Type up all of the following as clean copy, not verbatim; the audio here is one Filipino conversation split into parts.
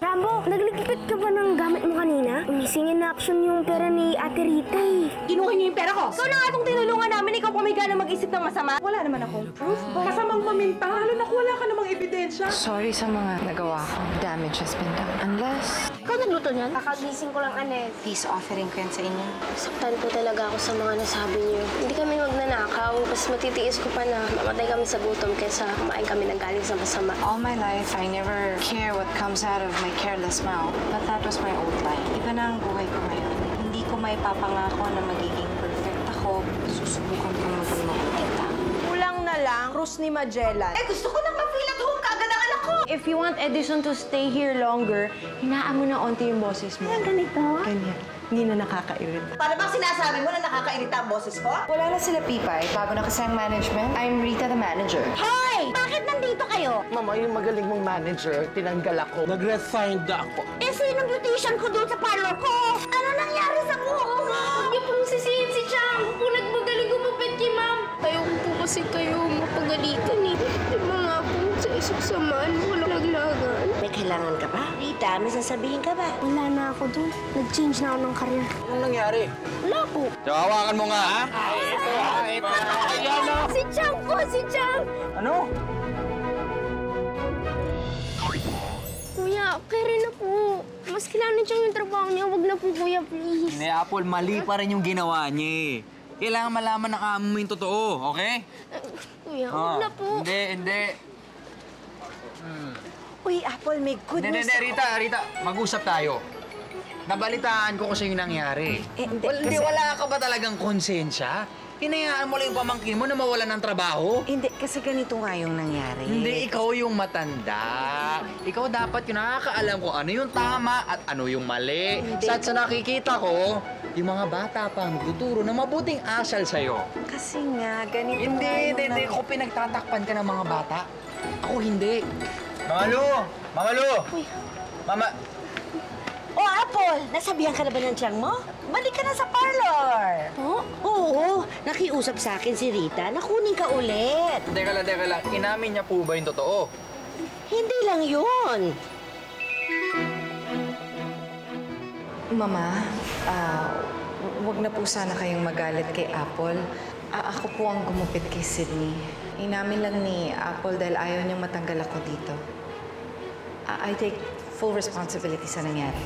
Rambo, nagligpit ka ba ng gamit mo kanina? Umisingin na action yung pera ni Ate Rita eh. Kinuha niyo yung pera ko? Ikaw na nga itong tinulungan namin, ikaw pumiga na mag-isip ng masama. Wala naman akong proof ba? Kasamang paminta, lalo na wala ka namang ebidensya. Sorry sa mga nagawa ko. Damage has been done. Unless... Ikaw nagluto niyan? Kakagising ko lang, Anel. Peace offering ko yan sa inyo. Saktan po talaga ako sa mga nasabi niyo. Hindi kami magnanakaw. Mas matitiis ko pa na mamatay kami sa gutom kaysa kumain kami ng galing sa masama. All my life, I never care what comes out of my careless mouth, but that was my old life. Iba na ang buhay ko ngayon. Hindi ko may papangako na magiging perfect ako. Susubukan ko maging makikita. Kulang na lang, krus ni Magellan. Eh, gusto ko lang ma-feel at home kaagad ang anak ko! If you want Edison to stay here longer, hinaan mo na onti yung boses mo. Ang ganito? Ganyan. Hindi na nakakairita. Para bang sinasabi mo na nakakairita ang boses ko? Wala na sila, Pipay. Bago na kasi ang management, I'm Rita the manager. Hoy! Bakit nandito kayo? Mama, yung magaling mong manager, tinanggal ako. Nag-resign na ako. Eh, sinong beautician ko doon sa parlor ko? Ano nangyari sa buho ko? Huwag niyo pong sisihin si Chang. Kung nagmagaling gumupit kay Ma'am. Ayoko po kasi kayo mapagalitan eh. Diba nga po, sa isang samaan, walang naglagan. May kailangan ka ba? Rita, may sasabihin ka ba? Wala na ako doon. Nag-change na ako ng career. Anong nangyari? Wala po. Tawakan mo nga, ha? Ay, ayan o! Si Chang po, si Chang! Ano? Kuya, okay rin na po. Mas kailangan siyang yung trabaho niya. Huwag na po, Kuya, please. Hindi, Apple, mali pa rin yung ginawa niya. Kailangan malaman ng amo mo yung totoo, okay? Kuya, huwag na po. Hindi. Uy, Apple, may good news. Hindi, Rita, mag-usap tayo. Nabalitaan ko kasi yung nangyari. Hindi, wala ka ba talagang konsensya? Hinayaan mo lang yung pamangkin mo na mawala ng trabaho? Hindi, kasi ganito nga yung nangyari. Hindi, ikaw yung matanda. Ikaw dapat yung nakakaalam kung ano yung tama at ano yung mali. At sa nakikita ko, yung mga bata pa magtuturo na mabuting asal sa'yo. Kasi nga, ganito Hindi. Ako pinagtatakpan ka ng mga bata. Ako hindi. Mama Lu! Uy. Mama... Oh, Apple! Nasabihan ka na ba ng tiyang mo? Balik ka na sa parlor! Oh? Oo, nakiusap sa akin si Rita na kunin ka ulit. Teka lang. Inamin niya po ba yung totoo? Hindi lang yun. Mama, wag na po sana kayong magalit kay Apple. Ako po ang gumupit kay Sydney. Inamin lang ni Apple dahil ayaw niyang matanggal ako dito. I take full responsibility sa nangyari.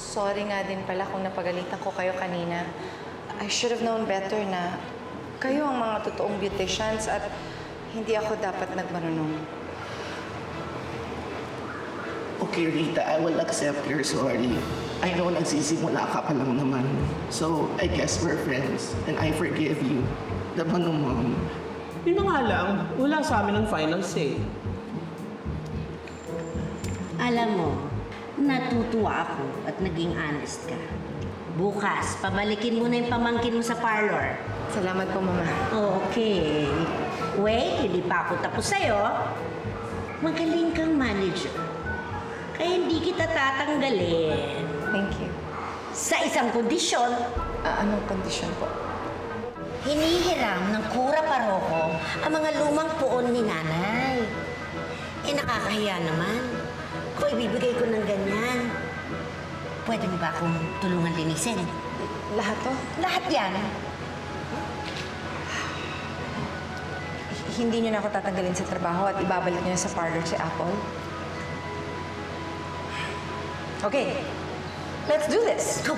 Sorry nga din pala kung napagalitan ko kayo kanina. I should have known better na kayo ang mga totoong beauticians at hindi ako dapat nagmarunong. Okay, Rita, I will accept your sorry. I know nagsisimula ka pa lang naman. So, I guess we're friends and I forgive you. Daman ng mom. Yun na nga lang, wala sa amin ang final say. Alam mo, natutuwa ako at naging honest ka. Bukas, pabalikin mo na yung pamangkin mo sa parlor. Salamat po, Mama. Okay. Wait, hindi pa ako tapos sa'yo. Magaling kang manager. Kaya hindi kita tatanggalin. Thank you. Sa isang kondisyon. Anong kondisyon po? Hinihiram ng kura paroko ang mga lumang puon ni Nanay. Eh, nakakahiya naman. Kung ibibigay ko ng ganyan, pwede mo ba akong tulungan linisin? Lahat to? Lahat yan. Hindi niyo na ako tatanggalin sa trabaho at ibabalik niyo sa parlor si Apple? Okay. Let's do this. Let's go.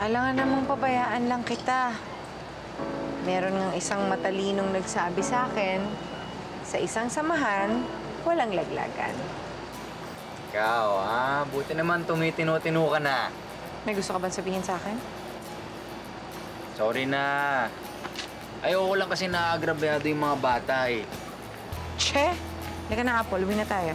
Alangan namang pabayaan lang kita. Meron ng isang matalinong nagsabi sa akin, sa isang samahan, walang laglagan. Ikaw, ha? Buti naman tumitino-tino ka na. May gusto ka ba sabihin sa akin? Sorry na. Ayoko lang kasi naagrabyado yung mga bata, eh. Che! Halika na, Apple. Uwi na tayo.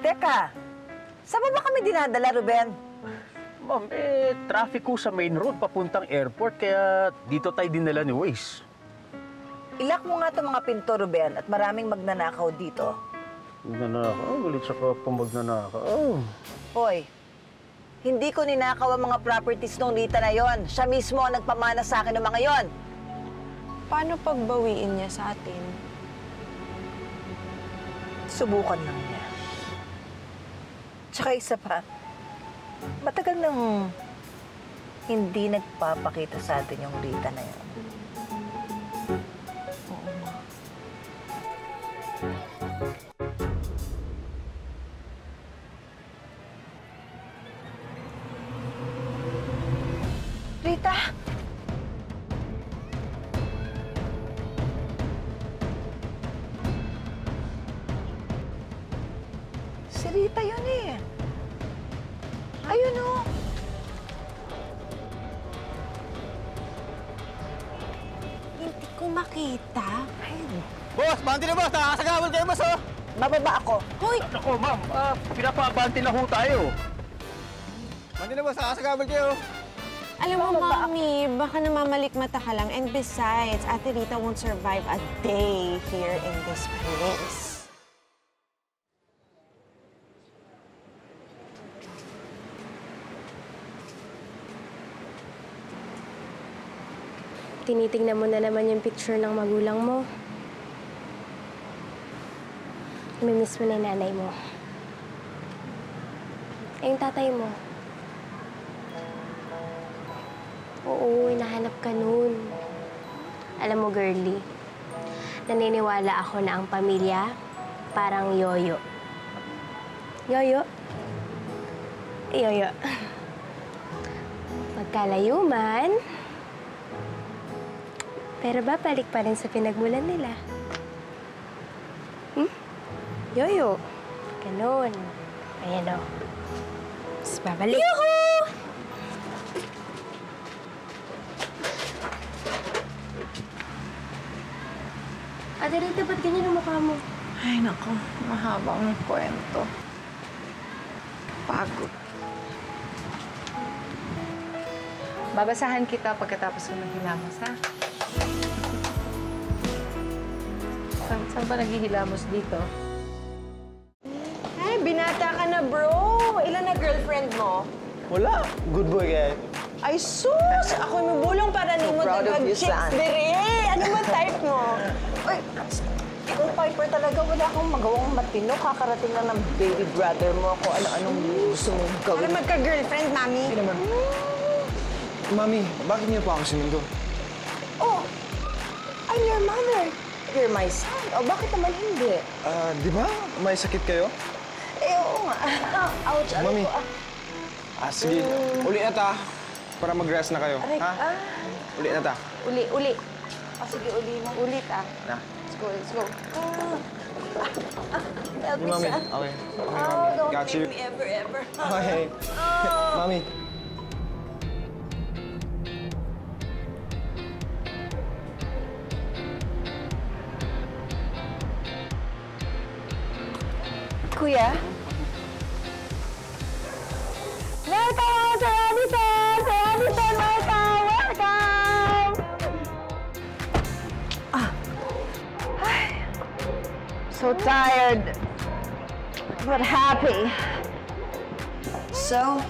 Teka, saan ba kami dinadala, Ruben? Ma'am, eh, traffic ko sa main road papuntang airport, kaya dito tayo dinala ni Waze. Ilak mo nga itong mga pinto, Ruben, at maraming magnanakaw dito. Magnanakaw? Galit siya ka pang magnanakaw. Hoy, hindi ko ninakaw ang mga properties nung Rita na yon. Siya mismo ang nagpamana sa akin ng mga yon. Paano pagbawiin niya sa atin? Subukan lang niya. Tsaka isa pa, matagal nang hindi nagpapakita sa atin yung Rita na yun. Rita! Si Rita yun eh. Ayun oh. Hindi ko makita. Ayun. Boss, banti na boss! Nakakasagawal kayo, boss, oh! Mababa ako. Hoy! Ako, ma'am. Pinapabanti na ho tayo. Banti na boss, nakakasagawal kayo. Alam mo, Mommy, baka namamalikmata ka lang. And besides, Ate Rita won't survive a day here in this place. Tinitingnan mo na naman yung picture ng magulang mo. Namimiss mo na yung nanay mo. Eh, yung tatay mo. Oo, hinahanap ka nun. Alam mo, girlie, naniniwala ako na ang pamilya parang yoyo. Yoyo? Yoyo. Pagkalayo man... Pero ba, balik pa rin sa pinagmulan nila? Hmm? Yoyo. Ganun. Ayan o. Tapos babalik. Yuhuu! Ate Rita, ba't ganyan ang mukha mo? Ay, naku. Mahabang ang kwento. Pagod. Babasahan kita pagkatapos ko maghilamos, ha? Saan ba naghihilamos dito? Ay, binata ka na, bro! Ilan na girlfriend mo? Wala. Good boy, guys. Ay, sus! Ako'y mabulong para nimo tagad-chicks diri. Ano ba type mo? Uy, ikaw, Piper, talaga wala akong magawang matino. Kakarating lang ng baby brother mo ako. Ano-anong gusto mong gawin? Para magka-girlfriend, Mami. Hindi naman. Mami, bakit niyo pa ako sinundo? Oh, I'm your mother. You're my son. O, bakit naman hindi? Di ba? May sakit kayo? Eh, oo nga. Ouch, ano Mami. Sige. Uli na ta. Para mag-rest na kayo. Aray, ha? Uli na ta. Uli. Sige, uli mo. Uli ta. Na. Let's go. Help me, Mami. Okay. Don't got you. Me ever. Okay. Mami. Kuya? Welcome! Sayo dito! Welcome! So tired, but happy. So,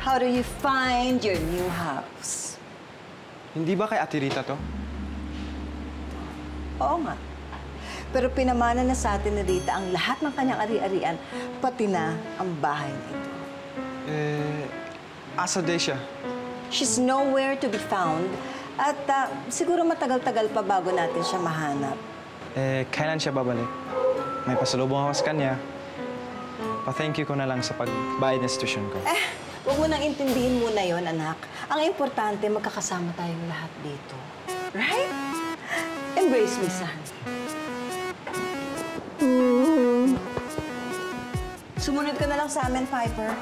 how do you find your new house? Hindi ba kay Ate Rita to? Oo nga. Pero pinamana na sa atin ni Rita ang lahat ng kanyang ari-arian, pati na ang bahay nito. Eh, Asa Desha? She's nowhere to be found. At siguro matagal-tagal pa bago natin siya mahanap. Eh, kailan siya babalik? May pasalubong ako sa kanya. Pa-thank you ko na lang sa pag-buy na institution ko. Eh, huwag mo nang intindihin muna yon, anak. Ang importante, magkakasama tayong lahat dito. Right? Embrace me, son. Sumunod ka na lang sa amin, Piper.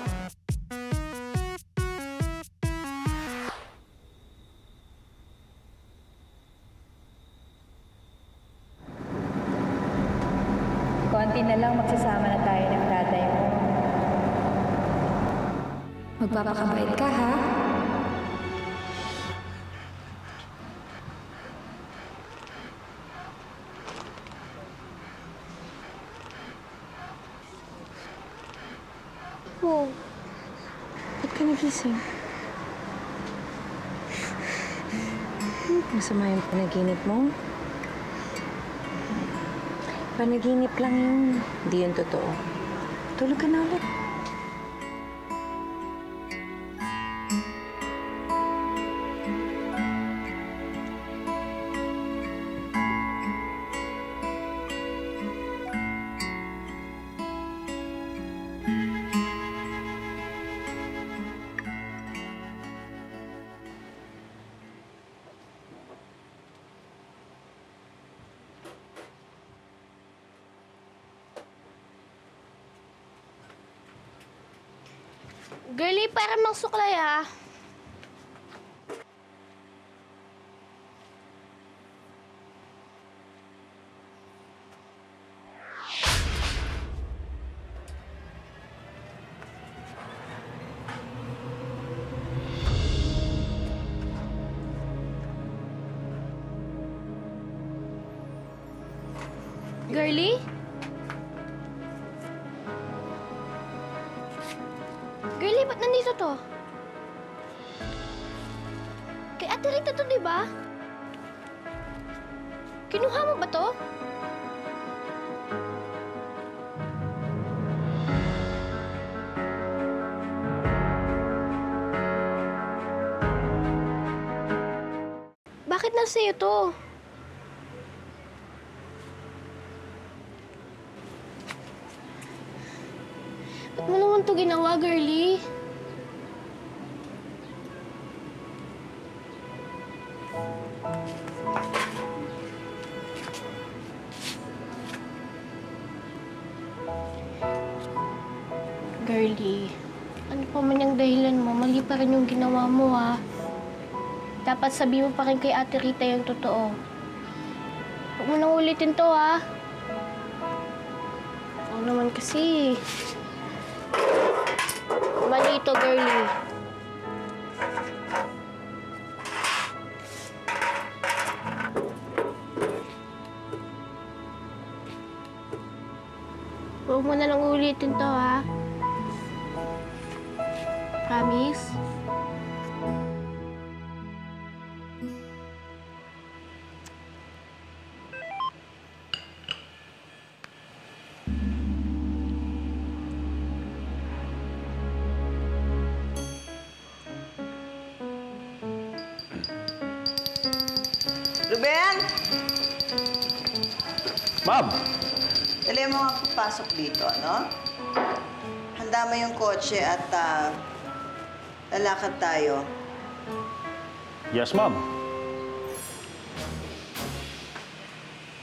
Konti na lang magsasama na tayo ng tatay mo. Magpapakabait ka, ha? Wow. Ba't ka nagising? Masama yung panaginip mo? Panaginip lang yun. Hindi yun totoo. Tulog ka na ulit. Girlie, para mang suklay, ha? Girlie? Girlie, ba't nandito to? Kay Ate Rita to, di ba? Kinuha mo ba to? Bakit nasa iyo to? Ba't mo naman ito ginawa, Girlie? Girlie, ano pa man yung dahilan mo, mali pa rin yung ginawa mo, ha? Dapat sabihin mo pa rin kay Ate Rita yung totoo. Huwag mo nang ulitin to, ha? Oo naman kasi. Mali ito, Girlie. Huwag mo na lang ulitin to, ha? Promise? Ruben! Ma'am! Dali mo nga papasok dito, ano? Handa mo yung kotse at lalakad tayo. Yes, ma'am.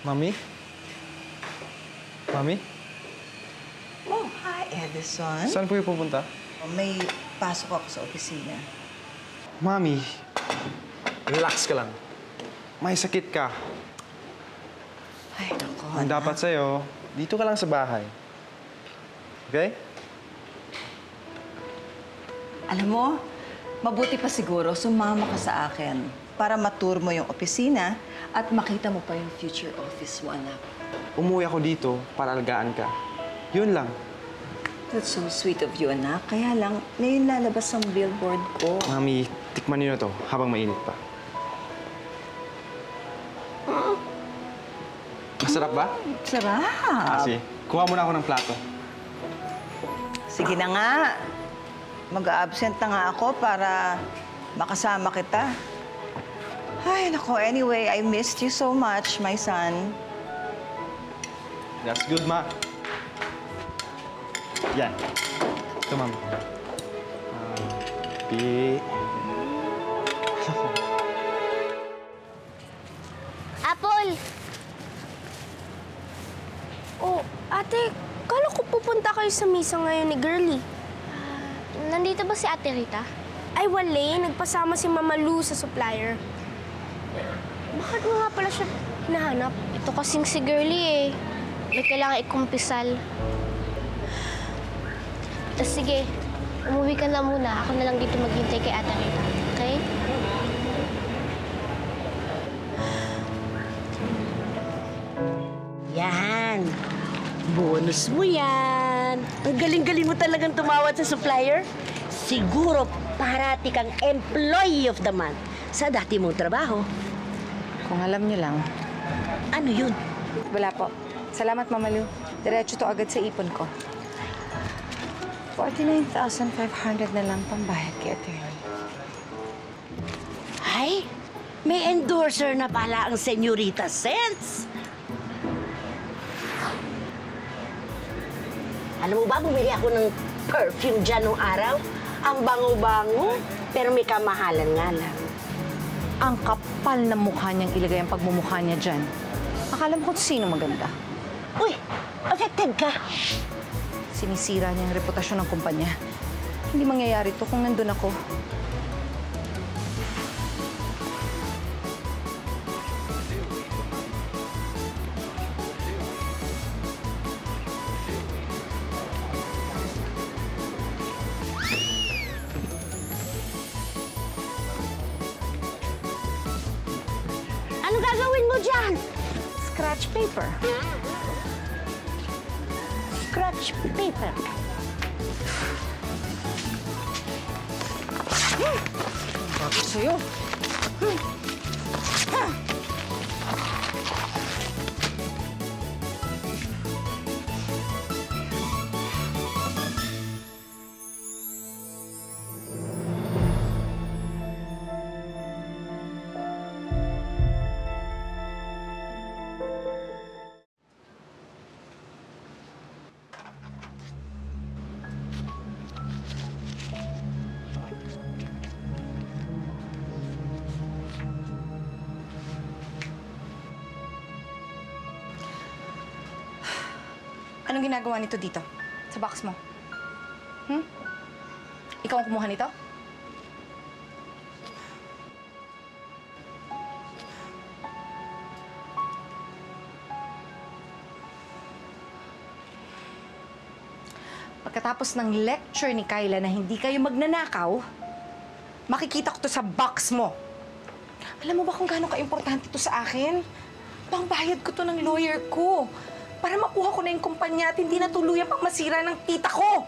Mami? Mami? Oh, hi, Edison. Saan po yung pupunta? May pasok ako sa opisina. Mami, relax ka lang. May sakit ka. Ay, naku. Ang dapat sa'yo, dito ka lang sa bahay. Okay? Alam mo, mabuti pa siguro sumama ka sa akin para matour mo yung opisina at makita mo pa yung future office mo, anak. Umuwi ako dito para alagaan ka. Yun lang. That's so sweet of you, anak. Kaya lang, ngayon lalabas ang billboard ko. Mami, tikman niyo na to habang mainit pa. Masarap ba? Sarap. Kasi, kuha muna ako ng plato. Sige na nga. Mag-absent na nga ako para makasama kita. Ay, nako. Anyway, I missed you so much, my son. That's good, Ma. Yan. Ito, Ma'am. Apple! Oh, ate, kala ko pupunta kayo sa misa ngayon ni Girlie. Nandito ba si Ate Rita? Ay, wala. Nagpasama si Mama Lou sa supplier. Bakit mo nga pala siya hinahanap? Ito kasing si Girlie eh. May kailangan ikumpisal. Tapos sige, umuwi ka na muna. Ako na lang dito maghintay kay Ate Rita. Okay? Yan. Bonus mo yan. Ang galing-galing mo talagang tumawad sa supplier. Siguro parati kang employee of the month sa dati mong trabaho. Kung alam niyo lang. Ano yun? Wala po. Salamat, Mama Lou. Diretso to agad sa ipon ko. 49,500 na lang pambayad kay Ate Rita. Ay, may endorser na pala ang Señorita Scents. Alam mo ba, bumili ako ng perfume dyan noong araw. Ang bango-bango, pero may kamahalan nga lang. Ang kapal na mukha niyang ilagay ang pagmumukha niya dyan. Akala mo kung sino maganda. Uy, affected ka. Sinisira niya ang reputasyon ng kumpanya. Hindi mangyayari to kung nandun ako. Ano gagawin mo dyan? Scratch paper. Scratch paper. Bakit sa'yo? Anong ginagawa nito dito? Sa box mo? Hmm? Ikaw ang kumuha nito? Pagkatapos ng lecture ni Kayla na hindi kayo magnanakaw, makikita ko to sa box mo. Alam mo ba kung gaano ka-importante to sa akin? Pangbayad ko to ng lawyer ko. Para makuha ko na yung kumpanya at hindi na tuluyan pang masira ng tita ko.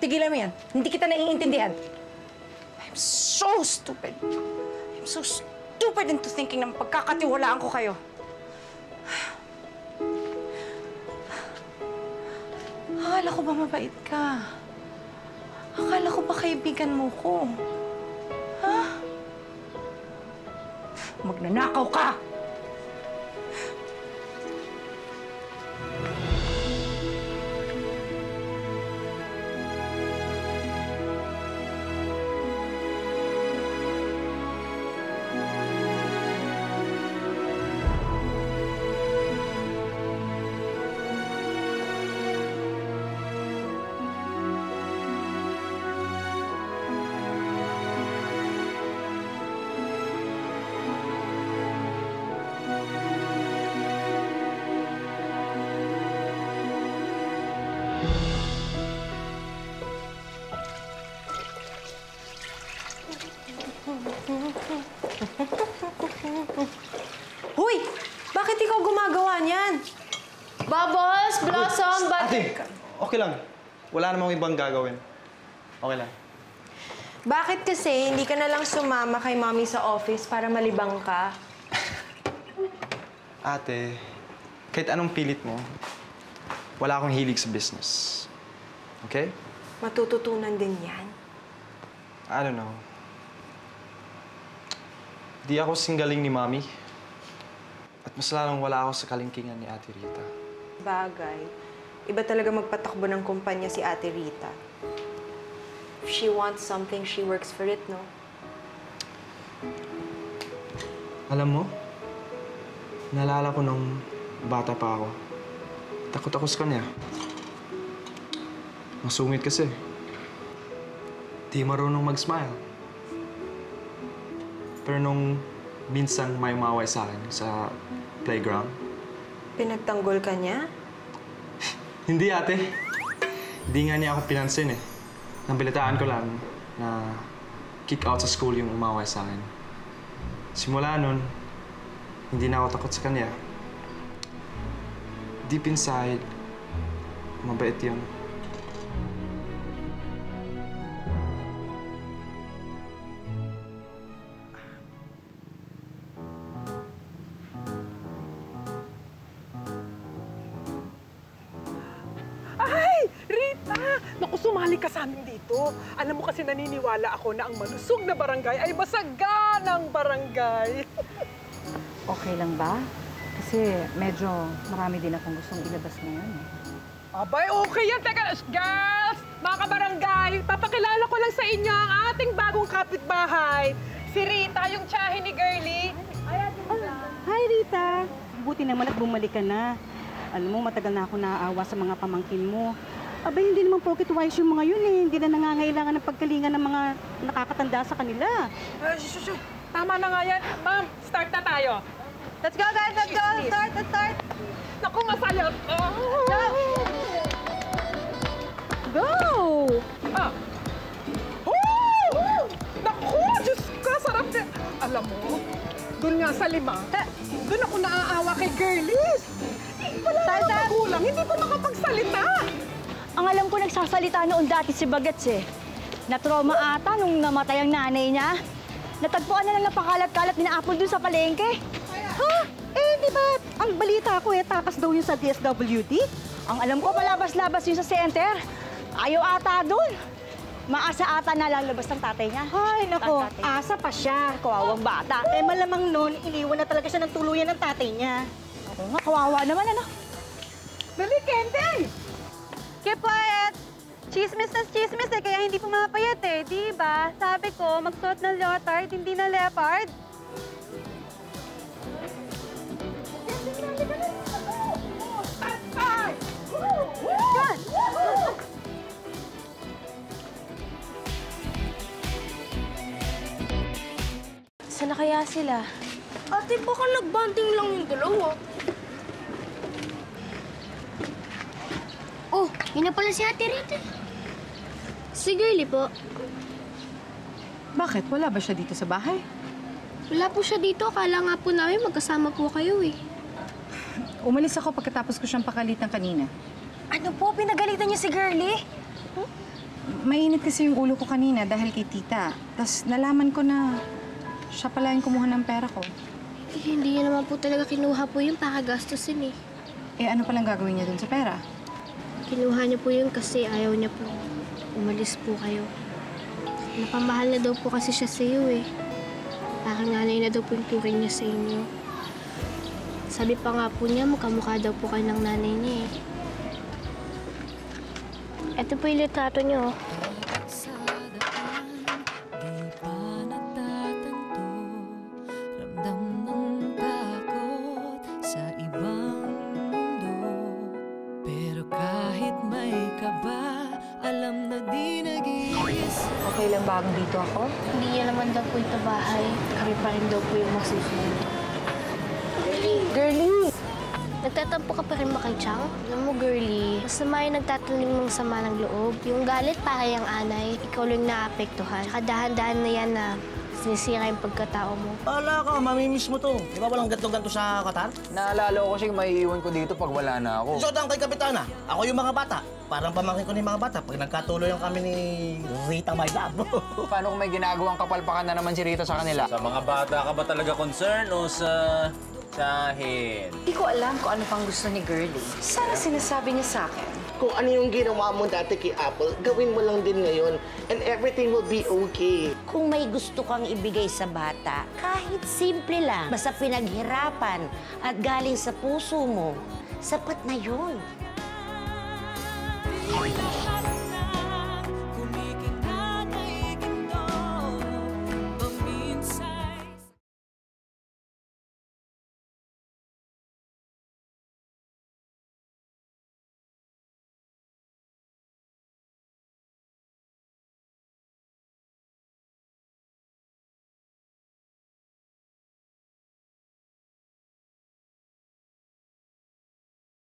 Tigilan mo yan. Hindi kita naiintindihan. I'm so stupid. I'm so stupid into thinking na pagkakatiwalaan ko kayo. Akala ko ba mabait ka? Akala ko ba kaibigan mo ko? Ha? Magnanakaw ka! Hoy! Bakit ikaw gumagawa niyan? Bubbles, Blossom, bakit? Ate, okay lang. Wala namang ibang gagawin. Okay lang. Bakit kasi hindi ka na lang sumama kay Mommy sa office para malibang ka? Ate, kahit anong pilit mo, wala akong hilig sa business. Okay? matututunan din yan? I don't know. Di ako singgaling ni Mami. At mas lalong wala ako sa kalingkingan ni Ate Rita. Bagay. Iba talaga magpatakbo ng kumpanya si Ate Rita. If she wants something, she works for it, no? Alam mo, naalala ko nung bata pa ako. Takot ako sa kanya. Masungit kasi. Di marunong mag-smile. Pero nung minsan may maaway sa akin sa playground. Pinagtanggol ka niya? Hindi, ate. Hindi nga niya ako pinansin eh. Napilitaan ko lang na kick out sa school yung umaway sa akin. Simula nun, hindi na ako takot sa kanya. Deep inside, mabait yun. Sumali ka sa amin dito. Alam mo kasi naniniwala ako na ang malusog na barangay ay masaganang barangay. Okay lang ba? Kasi medyo marami din akong gustong ilabas ngayon. Abay, okay yan. Teka, girls! Mga kabarangay, papakilala ko lang sa inyo ang ating bagong kapitbahay. Si Rita, yung tiyahin ni Girlie. Hi, Rita. Hi, Rita. Buti naman at bumalik ka na. Alam mo, matagal na ako naaawa sa mga pamangkin mo. Abay, hindi naman pocket wise yung mga yun eh. Hindi na nangangailangan ng pagkalinga ng mga nakakatanda sa kanila. Tama na nga yan. Ma'am, start na tayo. Let's go, guys! Let's go! Start! Let's start! Naku, masayot! Go! Oh! Naku! Diyos ka! Sarap din! Alam mo, doon nga sa lima, doon ako naaawa kay girlies. Wala na magulang. Hindi ko makapagsalita. Ang alam ko nagsasalita noon dati si Bagets eh. Na-trauma ata nung namatay ang nanay niya. Natagpuan na lang ng pakalat-kalat na apple dun sa palengke. Ha? Eh, di ba? Ang balita ko eh, takas daw yun sa DSWD. Ang alam ko, palabas-labas yun sa center. Ayaw ata dun. Maasa ata na lalabas ng tatay niya. Ay, nako, asa pa siya. Kawawang bata. Eh, malamang noon, iniwan na talaga siya ng tuluyan ng tatay niya. Oo nga, kawawa naman, ano? Dali, Kente! Keep quiet! Chismis na chismis eh, kaya hindi pumapayat eh. Diba? Sabi ko, magsuot ng leotard, hindi na leopard. Sana kaya sila? Ate, baka nag-bonding lang yung dalawa. Oh, yun na pala si Ate Rita. Si Girlie po. Bakit? Wala ba siya dito sa bahay? Wala po siya dito. Akala nga po namin magkasama po kayo eh. Umalis ako pagkatapos ko siyang pakalitan kanina. Ano po? Pinagalitan niya si Girlie? Huh? Mainit kasi yung ulo ko kanina dahil kay tita. Tapos nalaman ko na siya pala yung kumuha ng pera ko. Eh, hindi niya naman po talaga kinuha po yung pakagastusin eh. Eh, ano palang gagawin niya dun sa pera? Kinuha niya po yun kasi ayaw niya po. Umalis po kayo. Napamahal na daw po kasi siya sa iyo eh. Parang nanay na daw po yung turing niya sa inyo. Sabi pa nga po niya, mukha-mukha daw po kayo ng nanay niya eh. Ito po yung litrato niyo. Okay lang ba dito ako? Hindi niya naman daw po ito bahay. Kami pa rin daw po yung magsusunod. Girlie! Girlie! Nagtatampo ka pa rin ba kay Chang? Alam mo, Girlie, masama yung nagtatanim ng sama ng loob. Yung galit para kay ang anay, ikaw lang naapektuhan. Saka dahan-dahan na yan na sinisira yung pagkatao mo. Wala ka, mamimiss mo to. Di ba walang ganto-ganto sa Qatar? Naalala ko kasi may iwan ko dito pag wala na ako. Sotang kay Kapitana, ako yung mga bata. Parang pamangkin ko na yung mga bata pag nagkatuloy lang kami ni Rita, my love. Paano kung may ginagawang kapalpakan na naman si Rita sa kanila? Sa mga bata ka ba talaga concern o sa akin? Hindi ko alam kung ano pang gusto ni Girlie. Sana sinasabi niya sa akin. kung ano yung ginawa mo dati kay Apple, gawin mo lang din ngayon. And everything will be okay. Kung may gusto kang ibigay sa bata, kahit simple lang, basta pinaghirapan at galing sa puso mo, sapat na yun.